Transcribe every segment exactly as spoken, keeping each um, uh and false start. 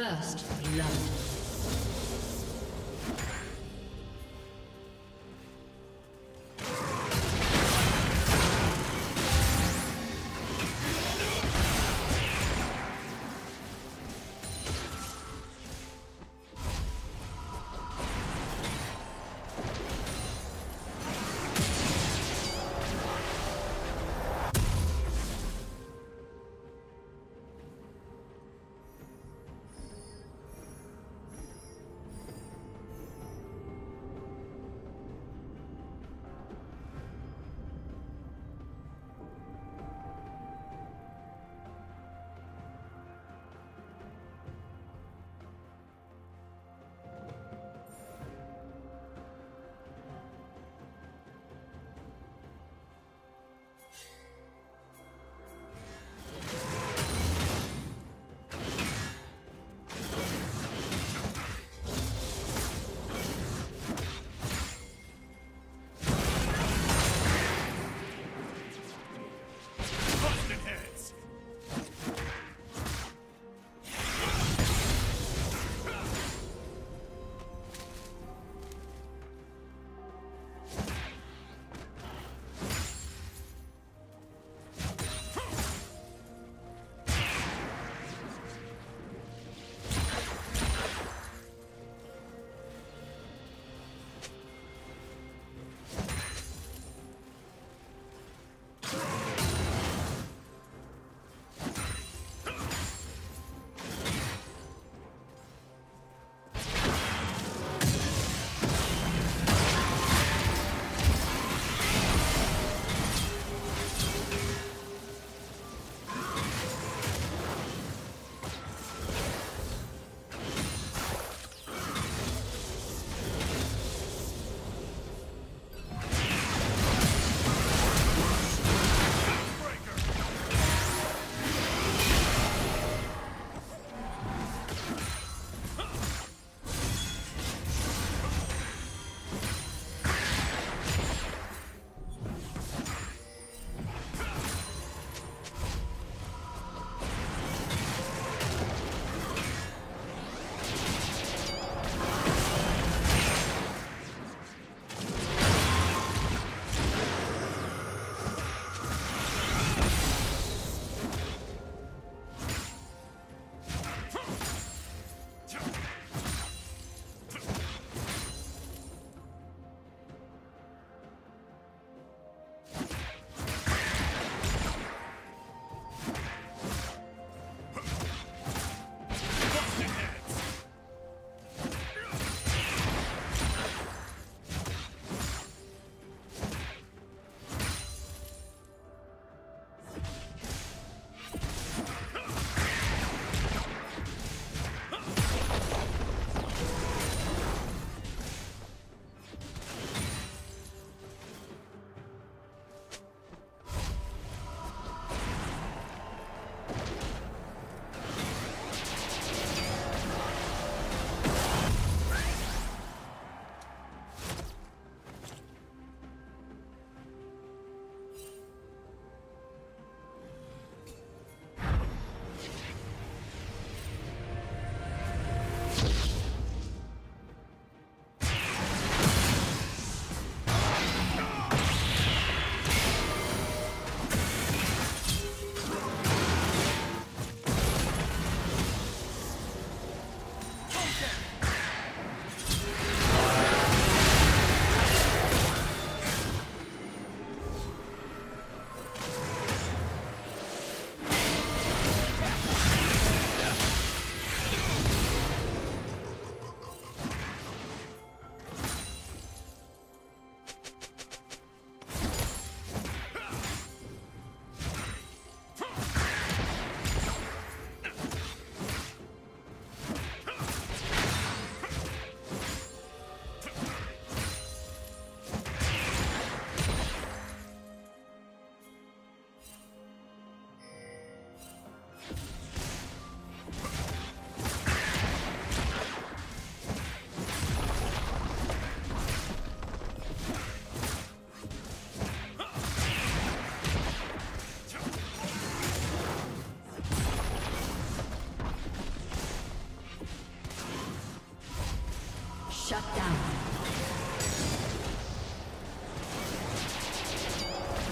First blood.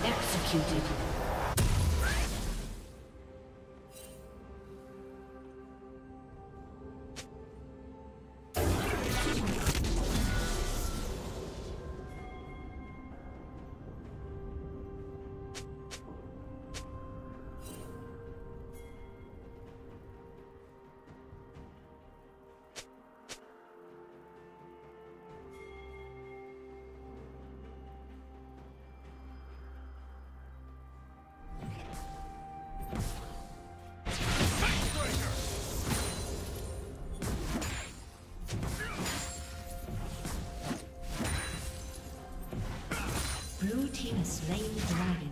Executed. Slain the dragon.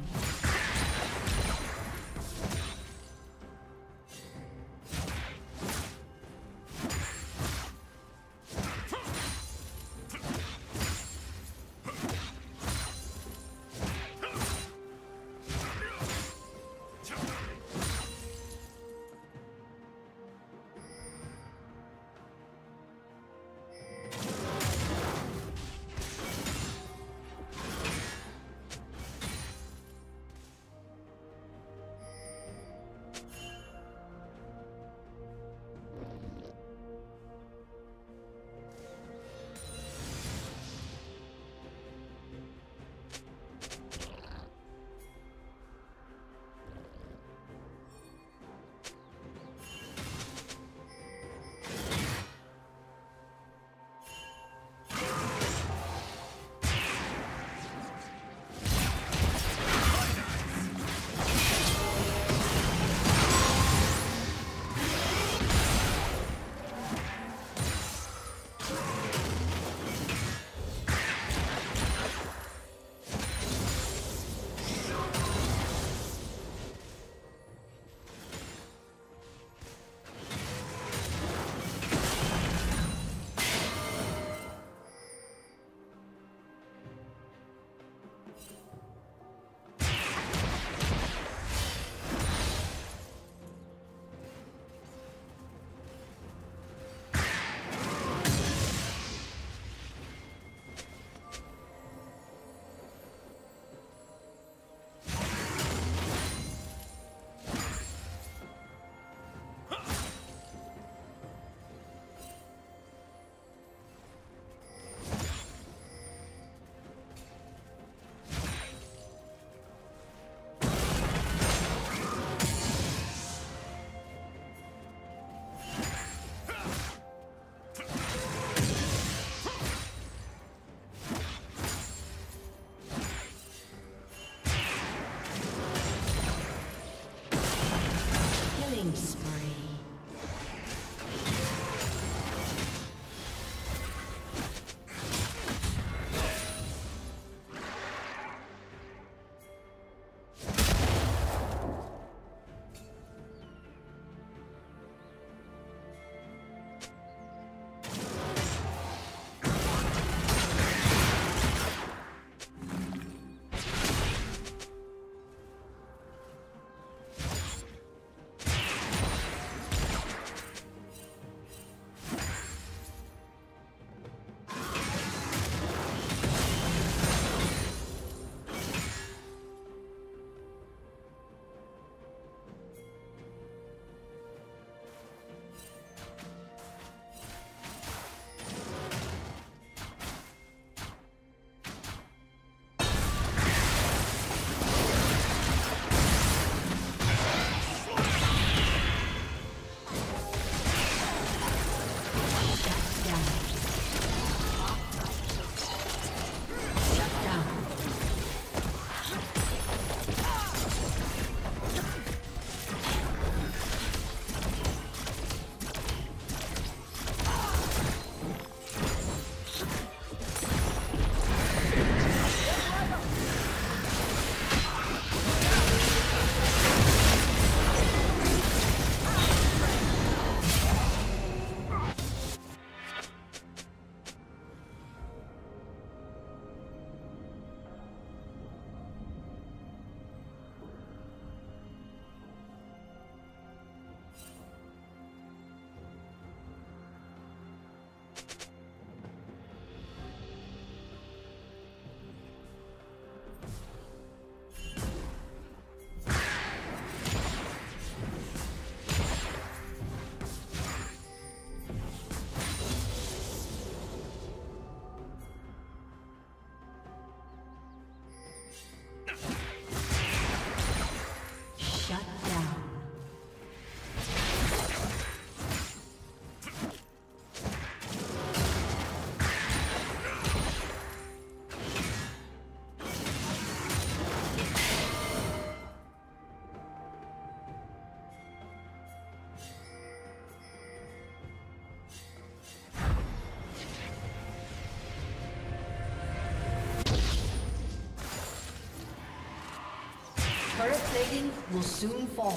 Turret plating will soon fall.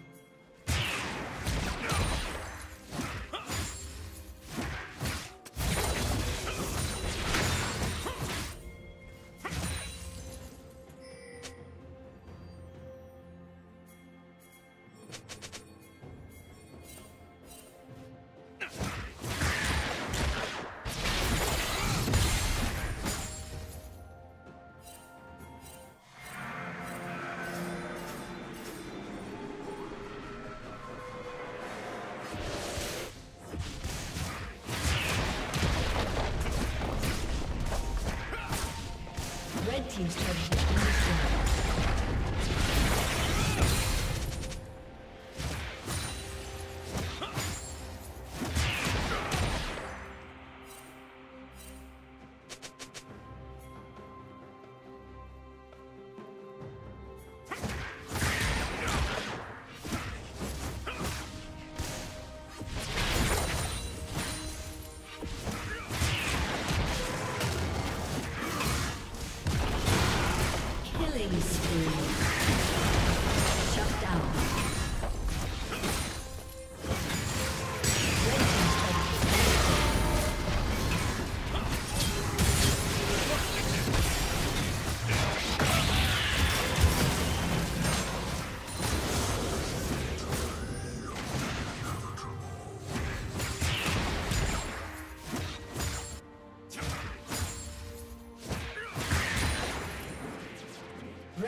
Team's turret has been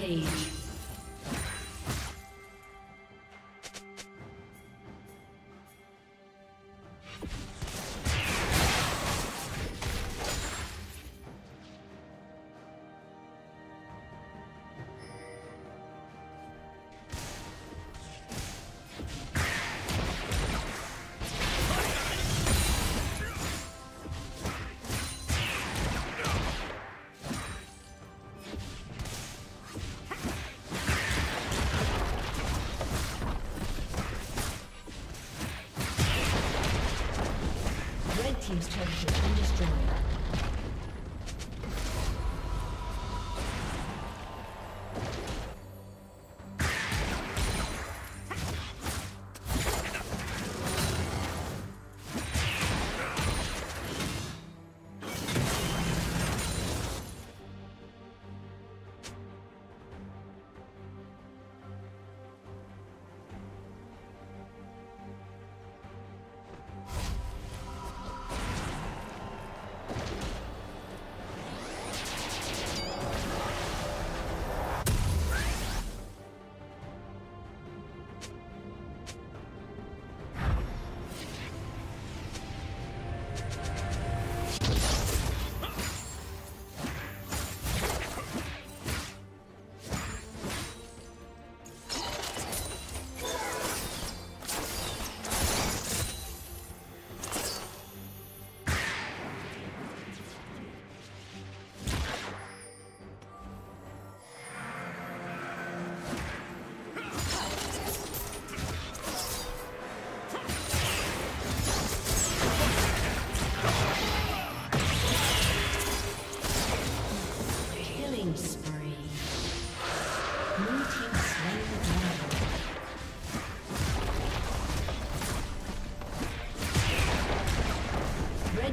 Page. team's turret has been destroyed.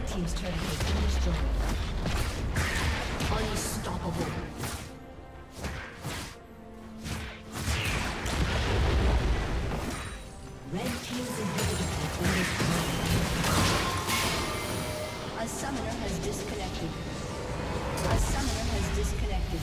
Team's turret has been destroyed. Unstoppable. Red team's inhibitor has been destroyed. A summoner has disconnected. A summoner has disconnected.